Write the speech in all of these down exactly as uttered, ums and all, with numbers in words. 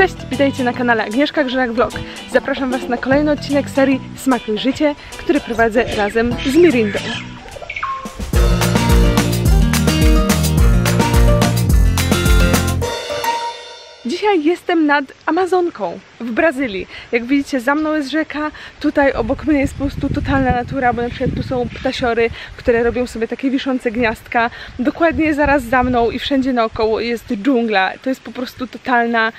Cześć, witajcie na kanale Agnieszka Grzelak Vlog. Zapraszam Was na kolejny odcinek serii Smakuj Życie, który prowadzę razem z Mirindą. Dzisiaj jestem nad Amazonką w Brazylii. Jak widzicie, za mną jest rzeka, tutaj obok mnie jest po prostu totalna natura, bo na przykład tu są ptasiory, które robią sobie takie wiszące gniazdka. Dokładnie zaraz za mną i wszędzie naokoło jest dżungla. To jest po prostu totalna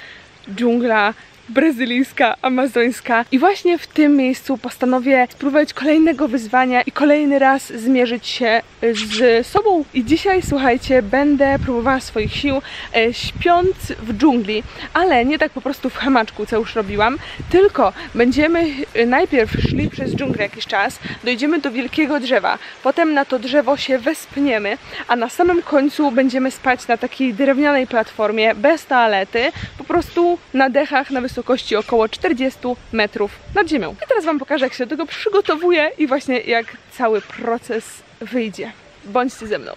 dżungla brazylijska, amazońska. I właśnie w tym miejscu postanowię spróbować kolejnego wyzwania i kolejny raz zmierzyć się z sobą. I dzisiaj, słuchajcie, będę próbowała swoich sił e, śpiąc w dżungli, ale nie tak po prostu w hamaczku, co już robiłam, tylko będziemy najpierw szli przez dżunglę jakiś czas, dojdziemy do wielkiego drzewa, potem na to drzewo się wespniemy, a na samym końcu będziemy spać na takiej drewnianej platformie, bez toalety, po prostu na dechach, na wysokości wysokości około czterdziestu metrów nad ziemią. I teraz Wam pokażę, jak się do tego przygotowuję i właśnie jak cały proces wyjdzie. Bądźcie ze mną.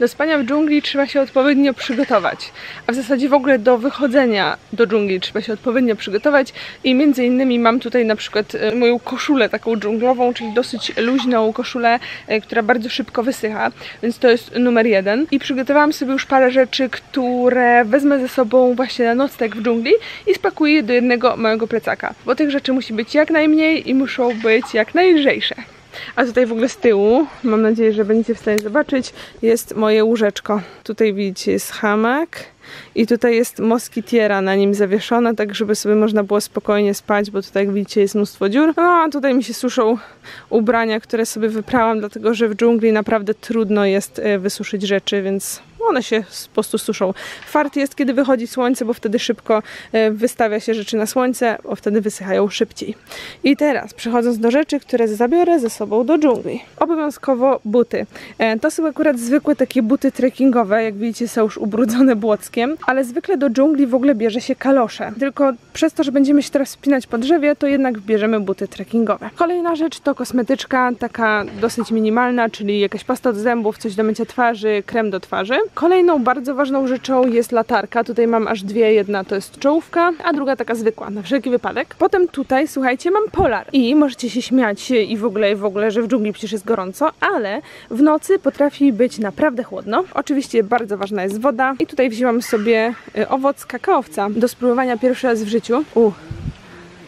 Do spania w dżungli trzeba się odpowiednio przygotować, a w zasadzie w ogóle do wychodzenia do dżungli trzeba się odpowiednio przygotować i między innymi mam tutaj na przykład moją koszulę taką dżunglową, czyli dosyć luźną koszulę, która bardzo szybko wysycha, więc to jest numer jeden. I przygotowałam sobie już parę rzeczy, które wezmę ze sobą właśnie na nocleg w dżungli i spakuję je do jednego małego plecaka, bo tych rzeczy musi być jak najmniej i muszą być jak najlżejsze. A tutaj w ogóle z tyłu, mam nadzieję, że będziecie w stanie zobaczyć, jest moje łóżeczko. Tutaj widzicie, jest hamak i tutaj jest moskitiera na nim zawieszona, tak żeby sobie można było spokojnie spać, bo tutaj jak widzicie jest mnóstwo dziur. No a tutaj mi się suszą ubrania, które sobie wyprałam, dlatego że w dżungli naprawdę trudno jest wysuszyć rzeczy, więc one się po prostu suszą. Fart jest, kiedy wychodzi słońce, bo wtedy szybko wystawia się rzeczy na słońce, bo wtedy wysychają szybciej. I teraz, przechodząc do rzeczy, które zabiorę ze sobą do dżungli. Obowiązkowo buty. To są akurat zwykłe takie buty trekkingowe, jak widzicie są już ubrudzone błockiem, ale zwykle do dżungli w ogóle bierze się kalosze. Tylko przez to, że będziemy się teraz wspinać po drzewie, to jednak bierzemy buty trekkingowe. Kolejna rzecz to kosmetyczka, taka dosyć minimalna, czyli jakaś pasta do zębów, coś do mycia twarzy, krem do twarzy. Kolejną bardzo ważną rzeczą jest latarka. Tutaj mam aż dwie. Jedna to jest czołówka, a druga taka zwykła, na wszelki wypadek. Potem tutaj, słuchajcie, mam polar. I możecie się śmiać i w ogóle, i w ogóle, że w dżungli przecież jest gorąco, ale w nocy potrafi być naprawdę chłodno. Oczywiście bardzo ważna jest woda. I tutaj wzięłam sobie owoc kakaowca do spróbowania pierwszy raz w życiu. U.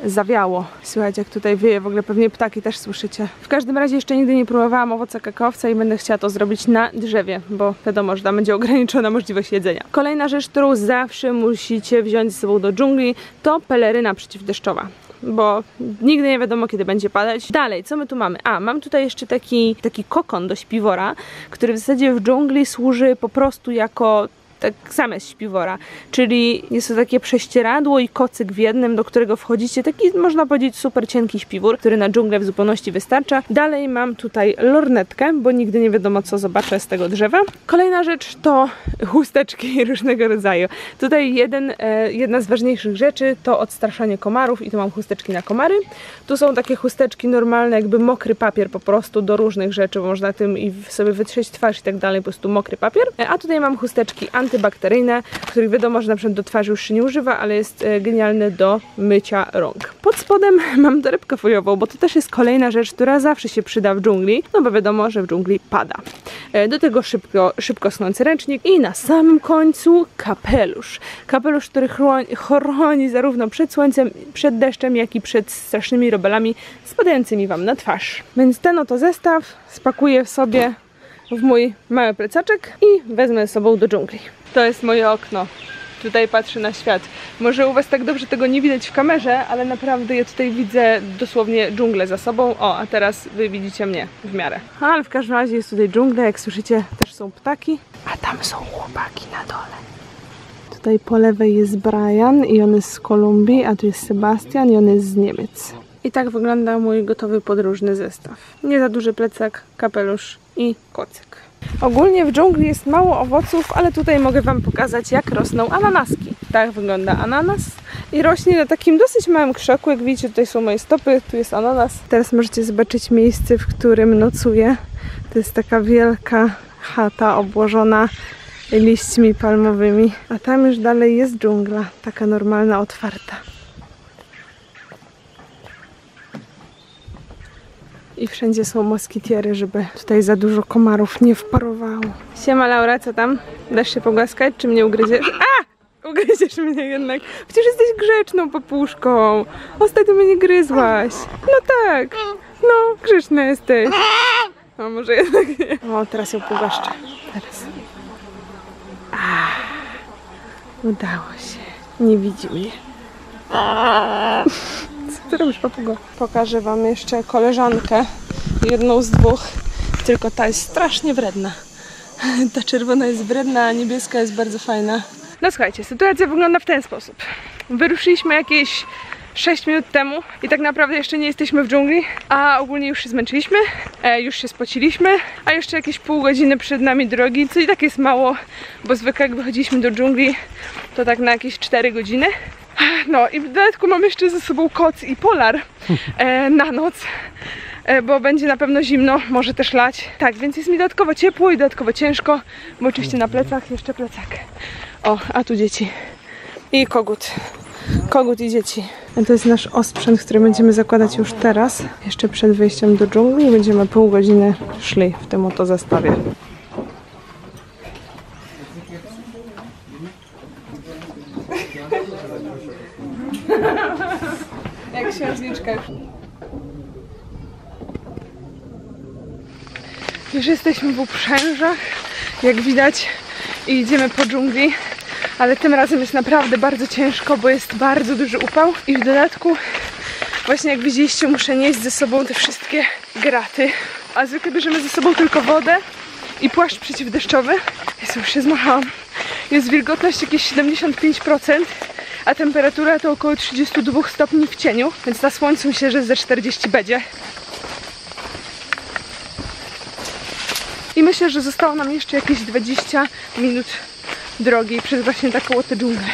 Zawiało. Słuchajcie, jak tutaj wieje, w ogóle pewnie ptaki też słyszycie. W każdym razie jeszcze nigdy nie próbowałam owoca kakaowca i będę chciała to zrobić na drzewie, bo wiadomo, że tam będzie ograniczona możliwość jedzenia. Kolejna rzecz, którą zawsze musicie wziąć ze sobą do dżungli, to peleryna przeciwdeszczowa, bo nigdy nie wiadomo, kiedy będzie padać. Dalej, co my tu mamy? A, mam tutaj jeszcze taki, taki kokon do śpiwora, który w zasadzie w dżungli służy po prostu jako tak same z śpiwora, czyli jest to takie prześcieradło i kocyk w jednym, do którego wchodzicie, taki można powiedzieć super cienki śpiwór, który na dżunglę w zupełności wystarcza. Dalej mam tutaj lornetkę, bo nigdy nie wiadomo, co zobaczę z tego drzewa. Kolejna rzecz to chusteczki różnego rodzaju. Tutaj jeden, e, jedna z ważniejszych rzeczy to odstraszanie komarów i tu mam chusteczki na komary. Tu są takie chusteczki normalne, jakby mokry papier po prostu do różnych rzeczy, bo można tym i sobie wytrzeć twarz i tak dalej, po prostu mokry papier. E, a tutaj mam chusteczki anty antybakteryjne, których wiadomo, że na przykład do twarzy już się nie używa, ale jest genialny do mycia rąk. Pod spodem mam torebkę foliową, bo to też jest kolejna rzecz, która zawsze się przyda w dżungli, no bo wiadomo, że w dżungli pada. Do tego szybko, szybko snący ręcznik i na samym końcu kapelusz. Kapelusz, który chroni zarówno przed słońcem, przed deszczem, jak i przed strasznymi robelami spadającymi Wam na twarz. Więc ten oto zestaw spakuję w sobie w mój mały plecaczek i wezmę ze sobą do dżungli. To jest moje okno. Tutaj patrzę na świat. Może u Was tak dobrze tego nie widać w kamerze, ale naprawdę ja tutaj widzę dosłownie dżunglę za sobą. O, a teraz Wy widzicie mnie w miarę. Ale w każdym razie jest tutaj dżungla, jak słyszycie też są ptaki. A tam są chłopaki na dole. Tutaj po lewej jest Brian i on jest z Kolumbii, a tu jest Sebastian i on jest z Niemiec. I tak wygląda mój gotowy podróżny zestaw. Nie za duży plecak, kapelusz i kocyk. Ogólnie w dżungli jest mało owoców, ale tutaj mogę wam pokazać, jak rosną ananaski. Tak wygląda ananas i rośnie na takim dosyć małym krzaku. Jak widzicie, tutaj są moje stopy, tu jest ananas. Teraz możecie zobaczyć miejsce, w którym nocuję. To jest taka wielka chata obłożona liśćmi palmowymi. A tam już dalej jest dżungla, taka normalna, otwarta. I wszędzie są moskitiery, żeby tutaj za dużo komarów nie wparowało. Siema Laura, co tam? Dasz się pogłaskać? Czy mnie ugryziesz? A! Ugryziesz mnie jednak. Przecież jesteś grzeczną papuszką. Ostatnio mnie nie gryzłaś. No tak. No, grzeczna jesteś. A może jednak nie. O, teraz ją pogłaszczę. Teraz. A, udało się. Nie widzi mnie. Co robisz, papugo? Pokażę wam jeszcze koleżankę, jedną z dwóch, tylko ta jest strasznie wredna. Ta czerwona jest wredna, a niebieska jest bardzo fajna. No słuchajcie, sytuacja wygląda w ten sposób. Wyruszyliśmy jakieś sześć minut temu i tak naprawdę jeszcze nie jesteśmy w dżungli, a ogólnie już się zmęczyliśmy, e, już się spociliśmy, a jeszcze jakieś pół godziny przed nami drogi, co i tak jest mało, bo zwykle jak wychodziliśmy do dżungli, to tak na jakieś cztery godziny. No i w dodatku mam jeszcze ze sobą koc i polar e, na noc, e, bo będzie na pewno zimno, może też lać. Tak, więc jest mi dodatkowo ciepło i dodatkowo ciężko, bo oczywiście na plecach jeszcze plecak. O, a tu dzieci. I kogut. Kogut i dzieci. A to jest nasz osprzęt, który będziemy zakładać już teraz, jeszcze przed wyjściem do dżungli. Będziemy pół godziny szli w tym oto zestawie. Jak księżniczka. Już jesteśmy w uprzężach, jak widać, i idziemy po dżungli, ale tym razem jest naprawdę bardzo ciężko, bo jest bardzo duży upał i w dodatku właśnie jak widzieliście, muszę nieść ze sobą te wszystkie graty, a zwykle bierzemy ze sobą tylko wodę i płaszcz przeciwdeszczowy. Jezu, już się zmachałam. Jest wilgotność jakieś siedemdziesiąt pięć procent, a temperatura to około trzydzieści dwa stopni w cieniu, więc na słońcu myślę, że ze czterdzieści będzie. I myślę, że zostało nam jeszcze jakieś dwadzieścia minut drogi przez właśnie taką tę dżunglę.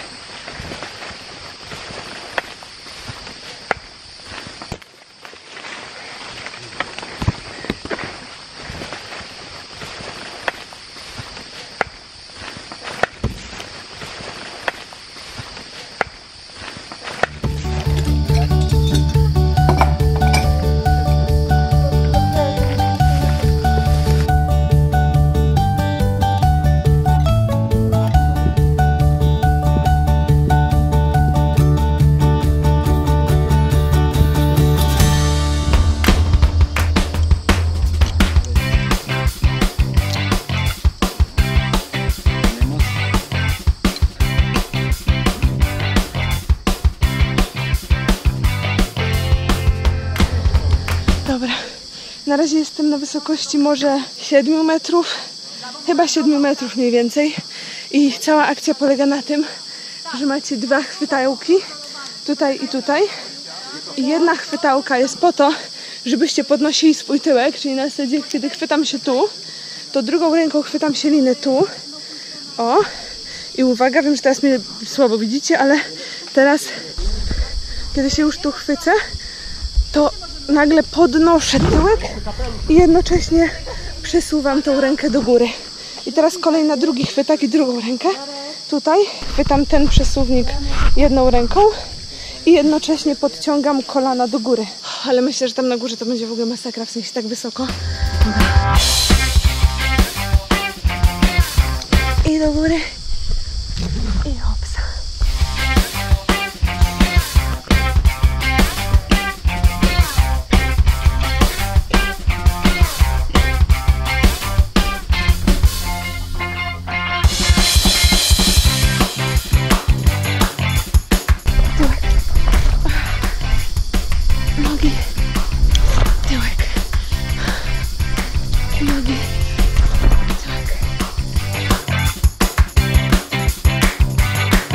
Na razie jestem na wysokości może siedmiu metrów, chyba siedmiu metrów mniej więcej, i cała akcja polega na tym, że macie dwa chwytałki, tutaj i tutaj, i jedna chwytałka jest po to, żebyście podnosili swój tyłek, czyli na zasadzie kiedy chwytam się tu, to drugą ręką chwytam się liny tu, o, i uwaga, wiem, że teraz mnie słabo widzicie, ale teraz kiedy się już tu chwycę, to nagle podnoszę tyłek i jednocześnie przesuwam tą rękę do góry. I teraz kolej na drugi chwytak i drugą rękę. Tutaj chwytam ten przesuwnik jedną ręką i jednocześnie podciągam kolana do góry. Ale myślę, że tam na górze to będzie w ogóle masakra, w sensie tak wysoko. I do góry. I hopsa.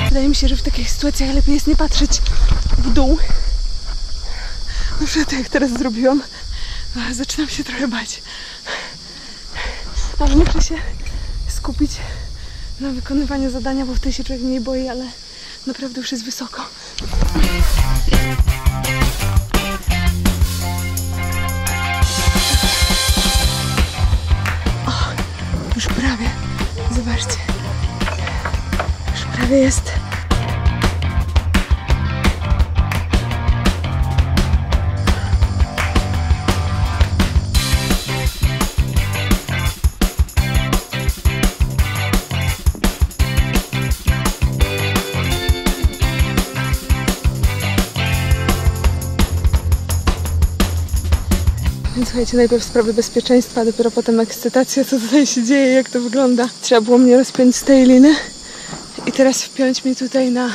Wydaje mi się, że w takich sytuacjach lepiej jest nie patrzeć w dół, Kurczę, to jak teraz zrobiłam, zaczynam się trochę bać. Ale muszę się skupić na wykonywaniu zadania, bo wtedy się człowiek mniej boi, ale naprawdę już jest wysoko. O, już prawie. Zobaczcie. Już prawie jest. Słuchajcie, najpierw sprawy bezpieczeństwa, a dopiero potem ekscytacja, co tutaj się dzieje, jak to wygląda. Trzeba było mnie rozpiąć z tej liny i teraz wpiąć mnie tutaj na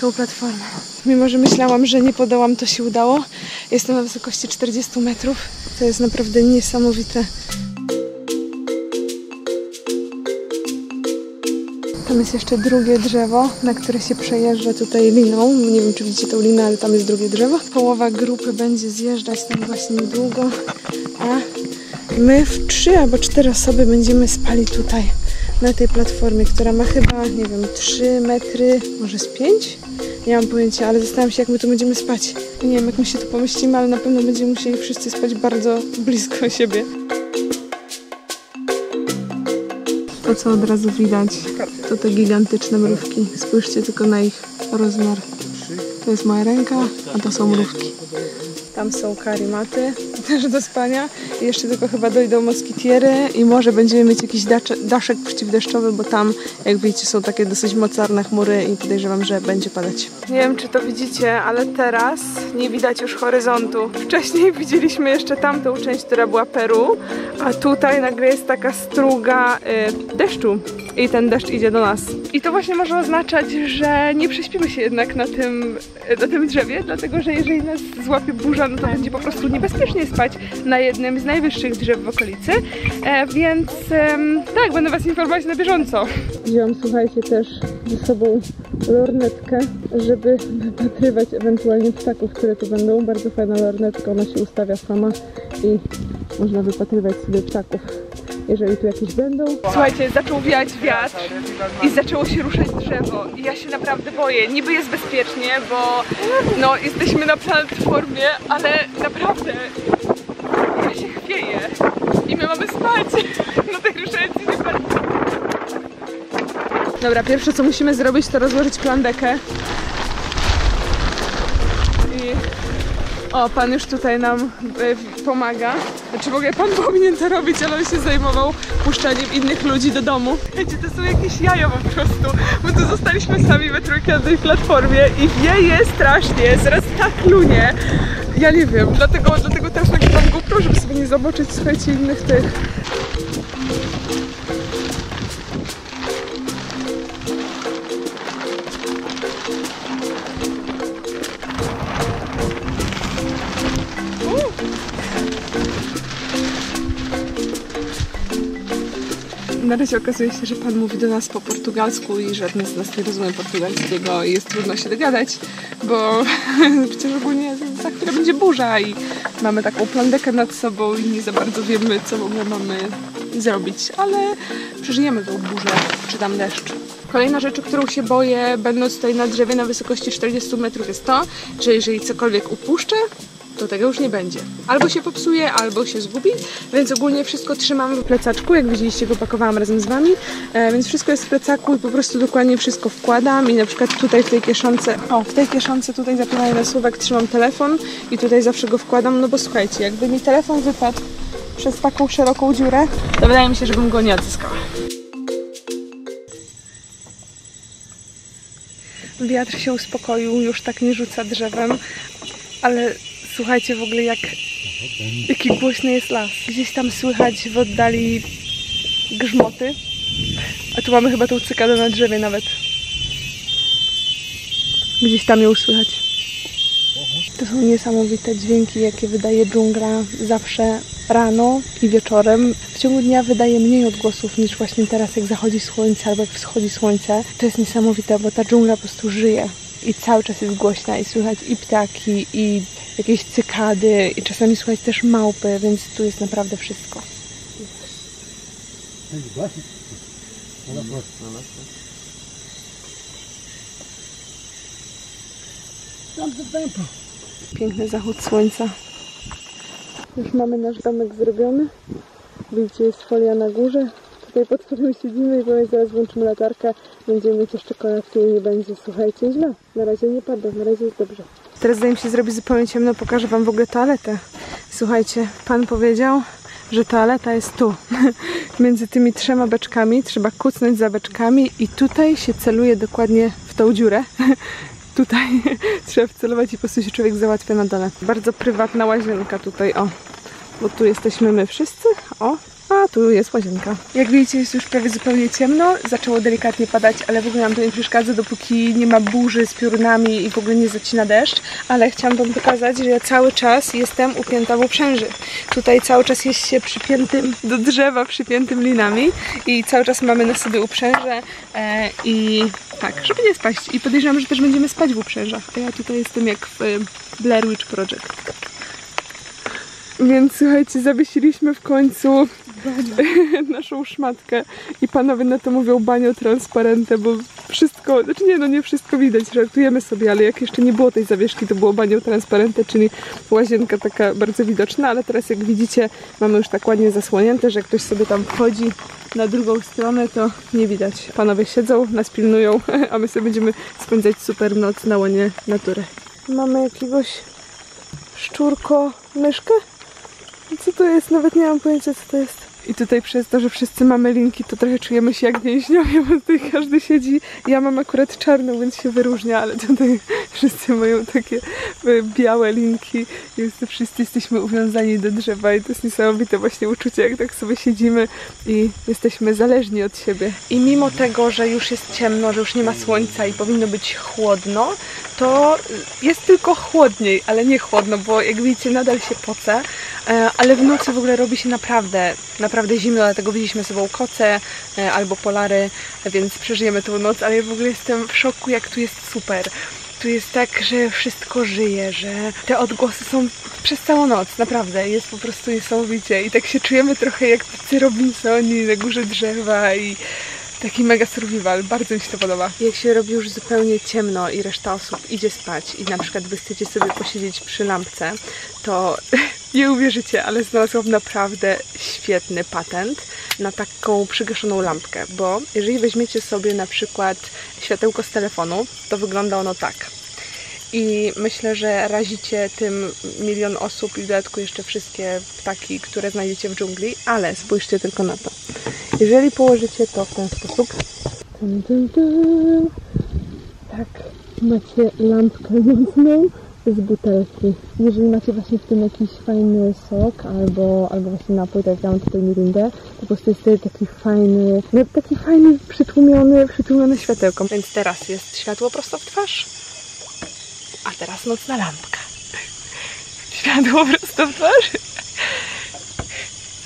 tą platformę. Mimo że myślałam, że nie podołam, to się udało. Jestem na wysokości czterdziestu metrów. To jest naprawdę niesamowite. Tam jest jeszcze drugie drzewo, na które się przejeżdża tutaj liną. Nie wiem, czy widzicie tą linę, ale tam jest drugie drzewo. Połowa grupy będzie zjeżdżać tam właśnie niedługo, a my w trzy albo cztery osoby będziemy spali tutaj, na tej platformie, która ma chyba, nie wiem, trzy metry, może z pięć? Nie mam pojęcia, ale zastanawiam się, jak my tu będziemy spać. Nie wiem, jak my się tu pomieścimy, ale na pewno będziemy musieli wszyscy spać bardzo blisko siebie. To, co od razu widać, to te gigantyczne mrówki. Spójrzcie tylko na ich rozmiar. To jest moja ręka, a to są mrówki. Tam są karimaty, też do spania. I jeszcze tylko chyba dojdą moskitiery i może będziemy mieć jakiś daszek przeciwdeszczowy, bo tam, jak widzicie, są takie dosyć mocarne chmury i podejrzewam, że będzie padać. Nie wiem, czy to widzicie, ale teraz nie widać już horyzontu. Wcześniej widzieliśmy jeszcze tamtą część, która była Peru, a tutaj nagle jest taka struga y, deszczu i ten deszcz idzie do nas. I to właśnie może oznaczać, że nie prześpimy się jednak na tym, na tym drzewie, dlatego że jeżeli nas złapie burza, no to będzie po prostu niebezpiecznie spać na jednym z najwyższych drzew w okolicy, e, więc e, tak, będę was informować na bieżąco. Wziąłam, słuchajcie, też ze sobą lornetkę, żeby wypatrywać ewentualnie ptaków, które tu będą. Bardzo fajna lornetka, ona się ustawia sama i można wypatrywać sobie ptaków, jeżeli tu jakieś będą. Słuchajcie, zaczął wiać wiatr i zaczęło się ruszać drzewo i ja się naprawdę boję. Niby jest bezpiecznie, bo no, jesteśmy na platformie, ale naprawdę ja się chwieję i my mamy spać na tej ruszającej się bardzo. Dobra, pierwsze co musimy zrobić, to rozłożyć plandekę. I... O, pan już tutaj nam y, pomaga. Znaczy w ogóle pan powinien to robić, ale on się zajmował puszczaniem innych ludzi do domu. Wiecie, to są jakieś jaja po prostu. My tu zostaliśmy sami we trójkę na tej platformie i wieje strasznie, zaraz tak lunie. Ja nie wiem, dlatego, dlatego też nagrywam GoPro, żeby sobie nie zobaczyć, słuchajcie, innych tych. Na razie okazuje się, że pan mówi do nas po portugalsku i żadne z nas nie rozumie portugalskiego i jest trudno się dogadać, bo przecież ogólnie za chwilę będzie burza i mamy taką plandekę nad sobą i nie za bardzo wiemy, co w ogóle mamy zrobić, ale przeżyjemy tą burzę czy tam deszcz. Kolejna rzecz, którą się boję, będąc tutaj na drzewie na wysokości czterdziestu metrów, jest to, że jeżeli cokolwiek upuszczę, to tego już nie będzie. Albo się popsuje, albo się zgubi, więc ogólnie wszystko trzymam w plecaczku, jak widzieliście, go pakowałam razem z wami, e, więc wszystko jest w plecaku i po prostu dokładnie wszystko wkładam i na przykład tutaj w tej kieszonce, o, w tej kieszonce tutaj zapinany na słówek trzymam telefon i tutaj zawsze go wkładam, no bo słuchajcie, jakby mi telefon wypadł przez taką szeroką dziurę, to wydaje mi się, żebym go nie odzyskała. Wiatr się uspokoił, już tak nie rzuca drzewem, ale słuchajcie w ogóle, jak, jaki głośny jest las. Gdzieś tam słychać w oddali grzmoty. A tu mamy chyba tą cykadę na drzewie nawet. Gdzieś tam ją słychać. To są niesamowite dźwięki, jakie wydaje dżungla zawsze rano i wieczorem. W ciągu dnia wydaje mniej odgłosów niż właśnie teraz, jak zachodzi słońce albo jak wschodzi słońce. To jest niesamowite, bo ta dżungla po prostu żyje. I cały czas jest głośna i słychać i ptaki, i jakieś cykady i czasami słychać też małpy, więc tu jest naprawdę wszystko. Piękny zachód słońca. Już mamy nasz domek zrobiony. Widzicie, jest folia na górze. Tutaj pod spodem siedzimy i powiem, zaraz włączymy latarkę. Będziemy mieć jeszcze kolację i nie będzie, słuchajcie, źle. Na razie nie pada, na razie jest dobrze. Teraz zanim się zrobi zupełnie ciemno, pokażę wam w ogóle toaletę. Słuchajcie, pan powiedział, że toaleta jest tu. Między tymi trzema beczkami trzeba kucnąć za beczkami i tutaj się celuje dokładnie w tą dziurę. Tutaj trzeba wcelować i po prostu się człowiek załatwia na dole. Bardzo prywatna łazienka tutaj, o. Bo tu jesteśmy my wszyscy, o. A tu jest łazienka. Jak widzicie, jest już prawie zupełnie ciemno. Zaczęło delikatnie padać, ale w ogóle nam to nie przeszkadza, dopóki nie ma burzy z piorunami i w ogóle nie zacina deszcz. Ale chciałam wam pokazać, że ja cały czas jestem upięta w uprzęży. Tutaj cały czas jest się przypiętym do drzewa, przypiętym linami i cały czas mamy na sobie uprzęże e, i tak, żeby nie spaść. I podejrzewam, że też będziemy spać w uprzężach. A ja tutaj jestem jak w y, Blair Witch Project. Więc słuchajcie, zawiesiliśmy w końcu naszą szmatkę i panowie na to mówią banio transparente, bo wszystko, znaczy nie, no nie wszystko widać, żartujemy sobie, ale jak jeszcze nie było tej zawieszki, to było banio transparente, czyli łazienka taka bardzo widoczna, ale teraz jak widzicie, mamy już tak ładnie zasłonięte, że jak ktoś sobie tam wchodzi na drugą stronę, to nie widać. Panowie siedzą, nas pilnują, a my sobie będziemy spędzać super noc na łonie natury. Mamy jakiegoś szczurko myszkę? Co to jest? Nawet nie mam pojęcia, co to jest. I tutaj przez to, że wszyscy mamy linki, to trochę czujemy się jak więźniowie, bo tutaj każdy siedzi. Ja mam akurat czarną, więc się wyróżnia, ale tutaj wszyscy mają takie białe linki. Więc to wszyscy jesteśmy uwiązani do drzewa i to jest niesamowite właśnie uczucie, jak tak sobie siedzimy i jesteśmy zależni od siebie. I mimo tego, że już jest ciemno, że już nie ma słońca i powinno być chłodno, to jest tylko chłodniej, ale nie chłodno, bo jak widzicie nadal się poce, ale w nocy w ogóle robi się naprawdę, naprawdę Naprawdę zimno, dlatego wzięliśmy sobą koce e, albo polary, więc przeżyjemy tą noc, ale ja w ogóle jestem w szoku, jak tu jest super. Tu jest tak, że wszystko żyje, że te odgłosy są przez całą noc, naprawdę, jest po prostu niesamowicie i tak się czujemy trochę jak tacy Robinsoni na górze drzewa i taki mega survival, bardzo mi się to podoba. Jak się robi już zupełnie ciemno i reszta osób idzie spać i na przykład wy chcecie sobie posiedzieć przy lampce, to nie uwierzycie, ale znalazłam naprawdę świetny patent na taką przygaszoną lampkę, bo jeżeli weźmiecie sobie na przykład światełko z telefonu, to wygląda ono tak. I myślę, że razicie tym milion osób i w dodatku jeszcze wszystkie ptaki, które znajdziecie w dżungli, ale spójrzcie tylko na to. Jeżeli położycie to w ten sposób, dun, dun, dun, tak, macie lampkę nocną z butelki. Jeżeli macie właśnie w tym jakiś fajny sok albo, albo właśnie napój, tak jak ja mam tutaj Mirindę, to po prostu jest taki fajny, no taki fajny przytłumiony, przytłumiony światełką. Więc teraz jest światło prosto w twarz, a teraz nocna lampka. Światło prosto w twarz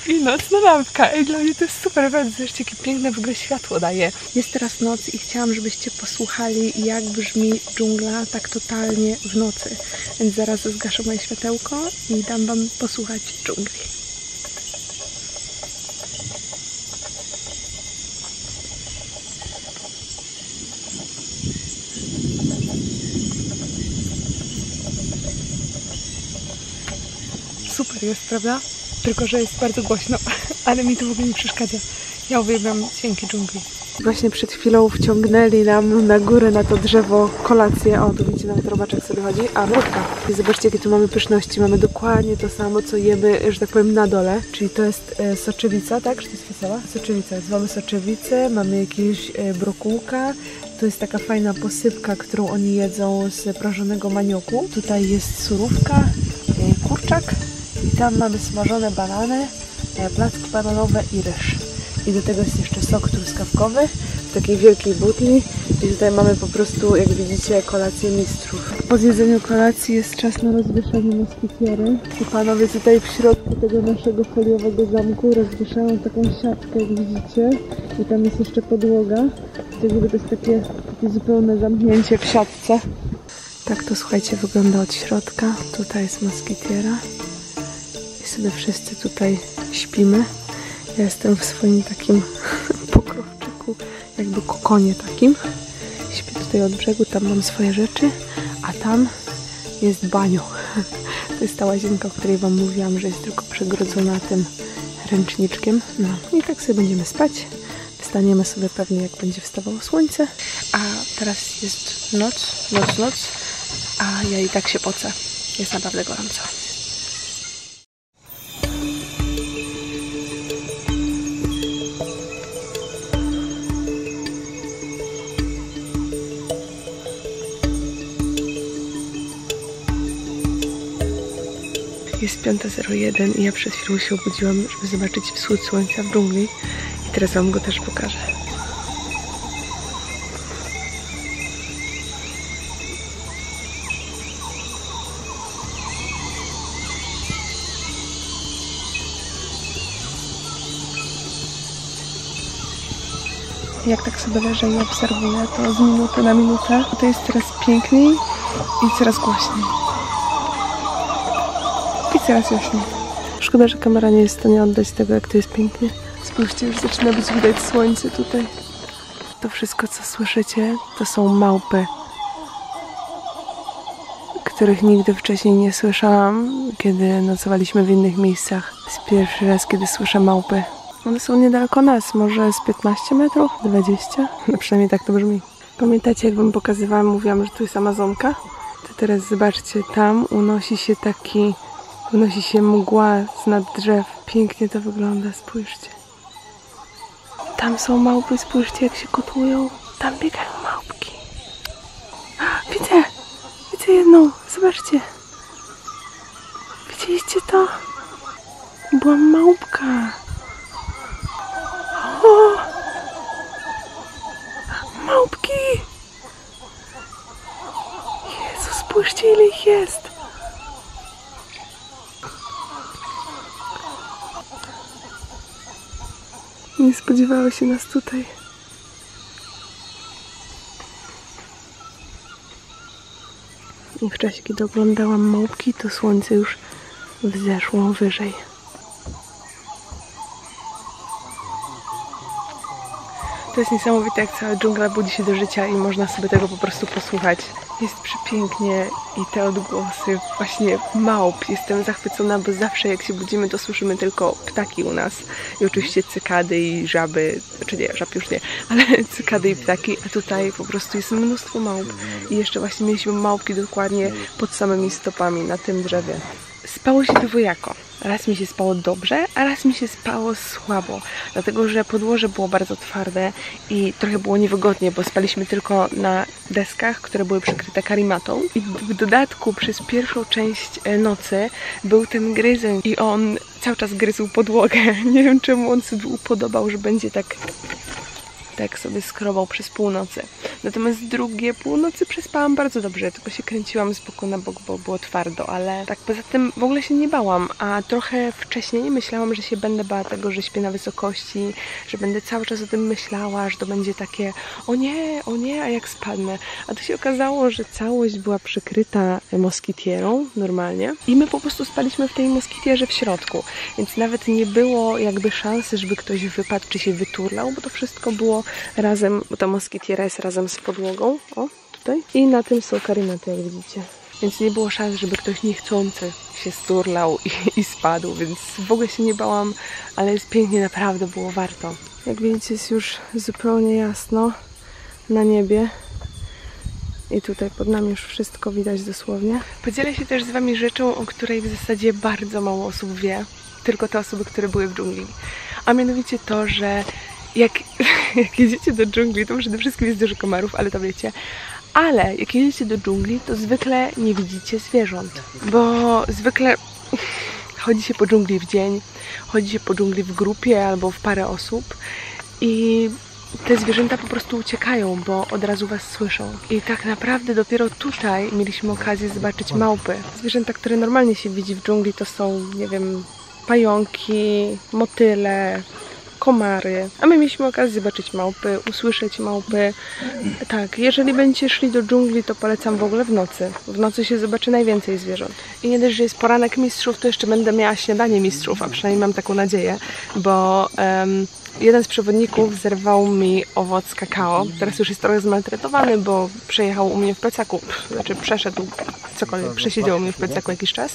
i nocna lampka. Ej, dla mnie to jest super, bardzo zobaczcie, jakie piękne w ogóle światło daje. Jest teraz noc i chciałam, żebyście posłuchali, jak brzmi dżungla tak totalnie w nocy. Więc zaraz zgaszę moje światełko i dam wam posłuchać dżungli. Super jest, prawda? Tylko że jest bardzo głośno, ale mi to w ogóle nie przeszkadza. Ja uwielbiam dźwięki dżungli. Właśnie przed chwilą wciągnęli nam na górę na to drzewo kolację. O, tu widzicie, nawet robaczek sobie chodzi, a murka. I zobaczcie, jakie tu mamy pyszności. Mamy dokładnie to samo, co jemy, że tak powiem, na dole. Czyli to jest e, soczewica, tak? Czy to jest wesoła? Soczewica. Więc mamy soczewicę, mamy jakieś e, brokułka. To jest taka fajna posypka, którą oni jedzą z prażonego manioku. Tutaj jest surówka, e, kurczak. I tam mamy smażone banany, placki bananowe i ryż. I do tego jest jeszcze sok truskawkowy w takiej wielkiej butli. I tutaj mamy po prostu, jak widzicie, kolację mistrzów. Po zjedzeniu kolacji jest czas na rozwieszanie moskitiery. I panowie tutaj w środku tego naszego foliowego zamku rozwieszają taką siatkę, jak widzicie. I tam jest jeszcze podłoga. To jest takie, takie zupełne zamknięcie w siatce. Tak to, słuchajcie, wygląda od środka. Tutaj jest moskitiera. I sobie wszyscy tutaj śpimy. Ja jestem w swoim takim pokrowczyku, jakby kokonie takim. Śpię tutaj od brzegu, tam mam swoje rzeczy, a tam jest banio. To jest ta łazienka, o której wam mówiłam, że jest tylko przegrodzona tym ręczniczkiem. No i tak sobie będziemy spać. Wstaniemy sobie pewnie, jak będzie wstawało słońce. A teraz jest noc, noc, noc, a ja i tak się pocę. Jest naprawdę gorąco. Jest piąta zero jeden i ja przed chwilą się obudziłam, żeby zobaczyć wschód słońca w dżungli. I teraz wam go też pokażę. Jak tak sobie leżę i obserwuję to z minuty na minutę, to jest coraz piękniej i coraz głośniej. I coraz jaśniej. Szkoda, że kamera nie jest w stanie oddać tego, jak to jest pięknie. Spójrzcie, już zaczyna być widać słońce tutaj. To wszystko, co słyszycie, to są małpy, których nigdy wcześniej nie słyszałam, kiedy nocowaliśmy w innych miejscach. To jest pierwszy raz, kiedy słyszę małpy. One są niedaleko nas, może z piętnaście metrów? dwadzieścia? No przynajmniej tak to brzmi. Pamiętacie, jak wam pokazywałam, mówiłam, że tu jest Amazonka? To teraz zobaczcie, tam unosi się taki... unosi się mgła znad drzew. Pięknie to wygląda, spójrzcie. Tam są małpy, spójrzcie, jak się kotłują. Tam biegają małpki. Widzę! Widzę jedną, zobaczcie. Widzieliście to? Była małpka. O! Małpki! Jezu, spójrzcie, ile ich jest. Nie spodziewały się nas tutaj. I w czasie, kiedy oglądałam małpki, to słońce już wzeszło wyżej. To jest niesamowite, jak cała dżungla budzi się do życia i można sobie tego po prostu posłuchać. Jest przepięknie i te odgłosy właśnie małp. Jestem zachwycona, bo zawsze jak się budzimy, to słyszymy tylko ptaki u nas. I oczywiście cykady i żaby, czy nie, żab już nie, ale cykady i ptaki. A tutaj po prostu jest mnóstwo małp. I jeszcze właśnie mieliśmy małpki dokładnie pod samymi stopami na tym drzewie. Spało się dwojako. Raz mi się spało dobrze, a raz mi się spało słabo, dlatego że podłoże było bardzo twarde i trochę było niewygodnie, bo spaliśmy tylko na deskach, które były przykryte karimatą. I w dodatku przez pierwszą część nocy był ten gryzeń i on cały czas gryzł podłogę. Nie wiem, czemu on sobie upodobał, że będzie tak... tak sobie skrobał przez północy. Natomiast drugie północy przespałam bardzo dobrze, tylko się kręciłam z boku na bok, bo było twardo, ale tak poza tym w ogóle się nie bałam, a trochę wcześniej myślałam, że się będę bała tego, że śpię na wysokości, że będę cały czas o tym myślała, że to będzie takie o nie, o nie, a jak spadnę. A to się okazało, że całość była przykryta moskitierą normalnie i my po prostu spaliśmy w tej moskitierze w środku, więc nawet nie było jakby szansy, żeby ktoś wypadł czy się wyturlał, bo to wszystko było razem, bo ta moskitiera jest razem z podłogą, o, tutaj, i na tym są karimaty, jak widzicie. Więc nie było szans, żeby ktoś niechcący się sturlał i, i spadł, więc w ogóle się nie bałam, ale jest pięknie, naprawdę było warto. Jak widzicie, jest już zupełnie jasno na niebie. I tutaj pod nami już wszystko widać dosłownie. Podzielę się też z wami rzeczą, o której w zasadzie bardzo mało osób wie, tylko te osoby, które były w dżungli. A mianowicie to, że Jak, jak jedziecie do dżungli, to przede wszystkim jest dużo komarów, ale to wiecie. Ale jak jedziecie do dżungli, to zwykle nie widzicie zwierząt. Bo zwykle chodzi się po dżungli w dzień, chodzi się po dżungli w grupie albo w parę osób i te zwierzęta po prostu uciekają, bo od razu was słyszą. I tak naprawdę dopiero tutaj mieliśmy okazję zobaczyć małpy. Zwierzęta, które normalnie się widzi w dżungli, to są, nie wiem, pająki, motyle, komary, a my mieliśmy okazję zobaczyć małpy, usłyszeć małpy. Tak, jeżeli będziecie szli do dżungli, to polecam w ogóle w nocy. W nocy się zobaczy najwięcej zwierząt. I nie dość, że jest poranek mistrzów, to jeszcze będę miała śniadanie mistrzów, a przynajmniej mam taką nadzieję, bo um, jeden z przewodników zerwał mi owoc kakao. Teraz już jest trochę zmaltretowany, bo przejechał u mnie w plecaku, znaczy przeszedł cokolwiek, przesiedział u mnie w plecaku jakiś czas.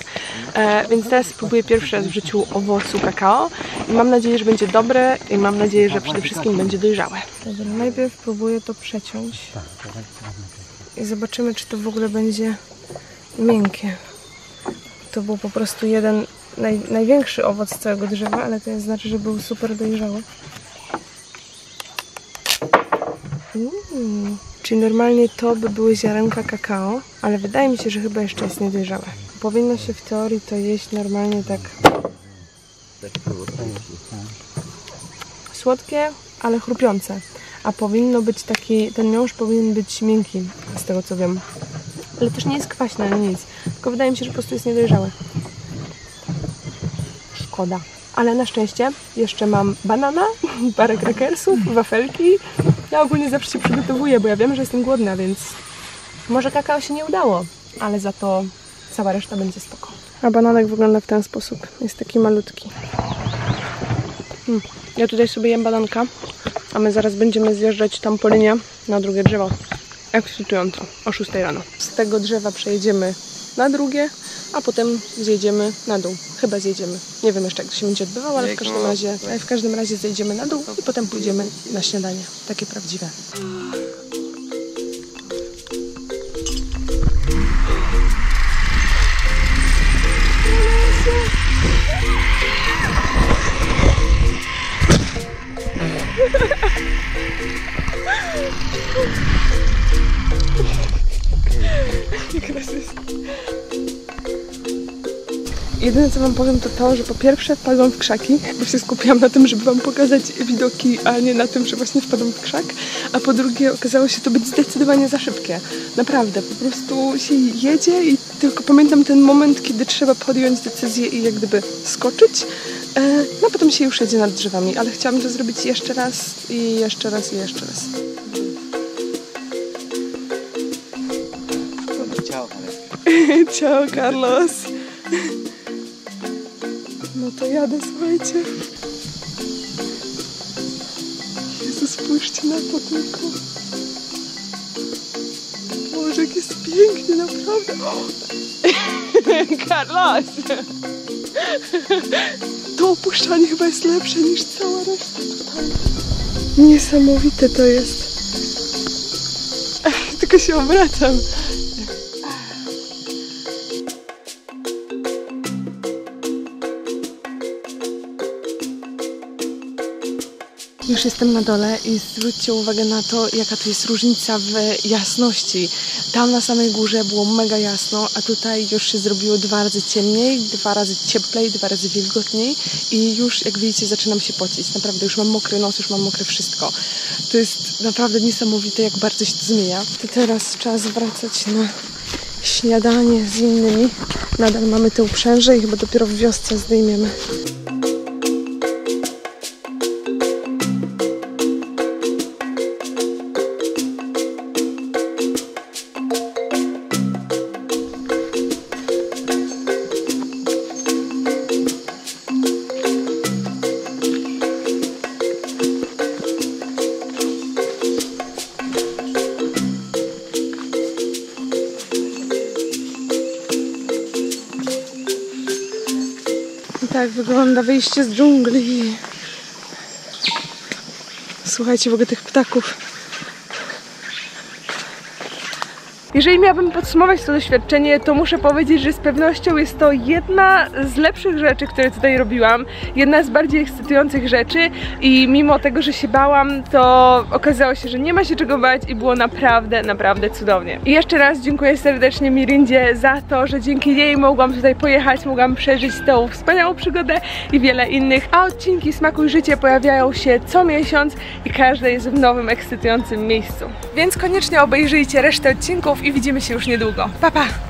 E, więc teraz spróbuję pierwszy raz w życiu owocu kakao i mam nadzieję, że będzie dobre i mam nadzieję, że przede wszystkim będzie dojrzałe. Dobra, najpierw próbuję to przeciąć i zobaczymy, czy to w ogóle będzie miękkie. To był po prostu jeden naj, największy owoc z całego drzewa, ale to nie znaczy, że był super dojrzały. Mm. Czyli normalnie to by były ziarenka kakao, ale wydaje mi się, że chyba jeszcze jest niedojrzałe. Powinno się w teorii to jeść normalnie tak słodkie, ale chrupiące. A powinno być taki, ten miąższ powinien być miękki, z tego co wiem. Ale też nie jest kwaśne, ani nic. Tylko wydaje mi się, że po prostu jest niedojrzałe. Szkoda. Ale na szczęście jeszcze mam banana, parę krakersów, wafelki. Ja ogólnie zawsze się przygotowuję, bo ja wiem, że jestem głodna, więc może kakao się nie udało, ale za to cała reszta będzie spoko. A bananek wygląda w ten sposób. Jest taki malutki. Hmm. Ja tutaj sobie jem bananka, a my zaraz będziemy zjeżdżać tam po linie na drugie drzewo. Ekscytująco, o szóstej rano. Z tego drzewa przejedziemy na drugie, a potem zjedziemy na dół. Chyba zjedziemy. Nie wiem jeszcze, jak to się będzie odbywało, ale w każdym razie, w każdym razie zjedziemy na dół i potem pójdziemy na śniadanie. Takie prawdziwe. Jedyne co wam powiem to to, że po pierwsze wpadłam w krzaki, bo się skupiłam na tym, żeby wam pokazać widoki, a nie na tym, że właśnie wpadłam w krzak, a po drugie okazało się to być zdecydowanie za szybkie. Naprawdę, po prostu się jedzie i tylko pamiętam ten moment, kiedy trzeba podjąć decyzję i jak gdyby skoczyć, no potem się już jedzie nad drzewami, ale chciałam to zrobić jeszcze raz i jeszcze raz i jeszcze raz. Ciao, Carlos. No to jadę, słuchajcie. Jezu, spójrzcie na to tylko. Boże, jak jest pięknie, naprawdę. Carlos! To opuszczanie chyba jest lepsze niż cała reszta tutaj. Niesamowite to jest. Tylko się obracam. Już jestem na dole i zwróćcie uwagę na to, jaka to jest różnica w jasności. Tam na samej górze było mega jasno, a tutaj już się zrobiło dwa razy ciemniej, dwa razy cieplej, dwa razy wilgotniej i już, jak widzicie, zaczynam się pocić. Naprawdę, już mam mokry nos, już mam mokre wszystko. To jest naprawdę niesamowite, jak bardzo się to zmienia. To teraz czas wracać na śniadanie z innymi. Nadal mamy te uprzęże i chyba dopiero w wiosce zdejmiemy. Tak wygląda wyjście z dżungli. Słuchajcie w ogóle tych ptaków. Jeżeli miałabym podsumować to doświadczenie, to muszę powiedzieć, że z pewnością jest to jedna z lepszych rzeczy, które tutaj robiłam. Jedna z bardziej ekscytujących rzeczy i mimo tego, że się bałam, to okazało się, że nie ma się czego bać i było naprawdę, naprawdę cudownie. I jeszcze raz dziękuję serdecznie Mirindzie za to, że dzięki niej mogłam tutaj pojechać, mogłam przeżyć tą wspaniałą przygodę i wiele innych. A odcinki Smakuj Życie pojawiają się co miesiąc i każdy jest w nowym, ekscytującym miejscu. Więc koniecznie obejrzyjcie resztę odcinków i widzimy się już niedługo. Pa, pa!